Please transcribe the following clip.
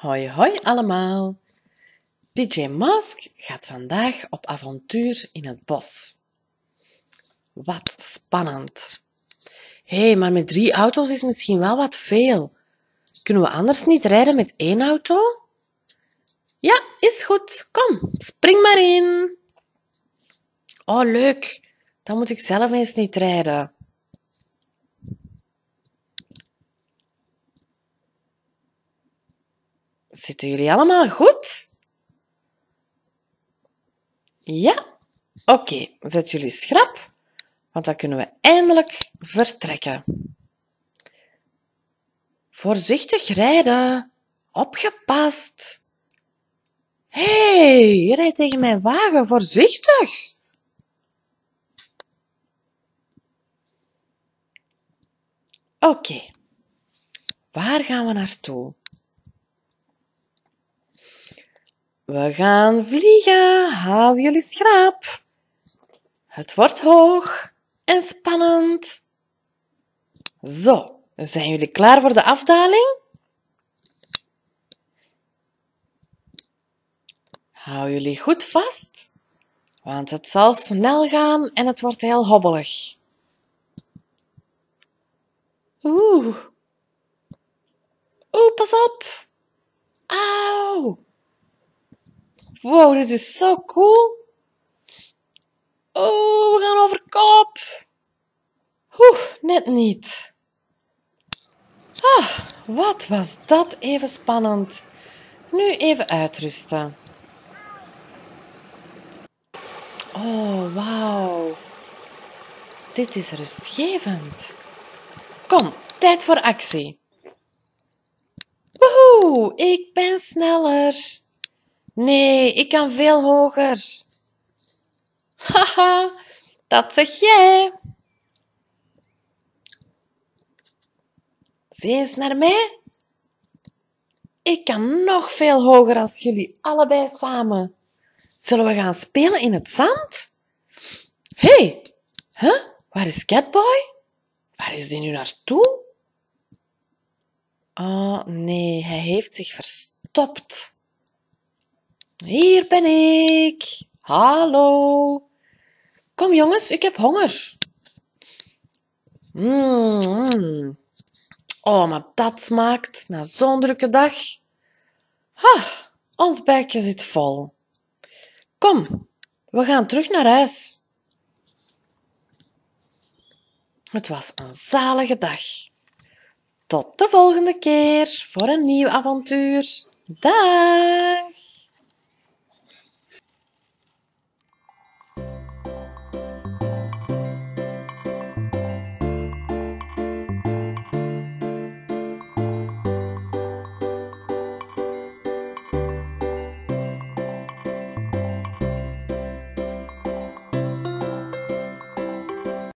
Hoi hoi allemaal! PJ Masks gaat vandaag op avontuur in het bos. Wat spannend! Hé, maar met 3 auto's is misschien wel wat veel. Kunnen we anders niet rijden met 1 auto? Ja, is goed. Kom, spring maar in. Oh, leuk. Dan moet ik zelf eens niet rijden. Zitten jullie allemaal goed? Ja? Oké, zet jullie schrap, want dan kunnen we eindelijk vertrekken. Voorzichtig rijden. Opgepast. Hé, je rijdt tegen mijn wagen. Voorzichtig. Oké. Waar gaan we naartoe? We gaan vliegen. Hou jullie schraap. Het wordt hoog en spannend. Zo, zijn jullie klaar voor de afdaling? Hou jullie goed vast, want het zal snel gaan en het wordt heel hobbelig. Oeh, pas op. Auw. Wow, dit is zo cool. Oh, we gaan over kop. Net niet. Ah, wat was dat even spannend. Nu even uitrusten. Oh, wauw. Dit is rustgevend. Kom, tijd voor actie. Woehoe, ik ben sneller. Nee, ik kan veel hoger. Haha, dat zeg jij. Zie eens naar mij. Ik kan nog veel hoger als jullie allebei samen. Zullen we gaan spelen in het zand? Hé, huh? Waar is Catboy? Waar is die nu naartoe? Oh nee, hij heeft zich verstopt. Hier ben ik. Hallo. Kom jongens, ik heb honger. Oh, maar dat smaakt na zo'n drukke dag. Ons buikje zit vol. Kom, we gaan terug naar huis. Het was een zalige dag. Tot de volgende keer voor een nieuw avontuur. Dag!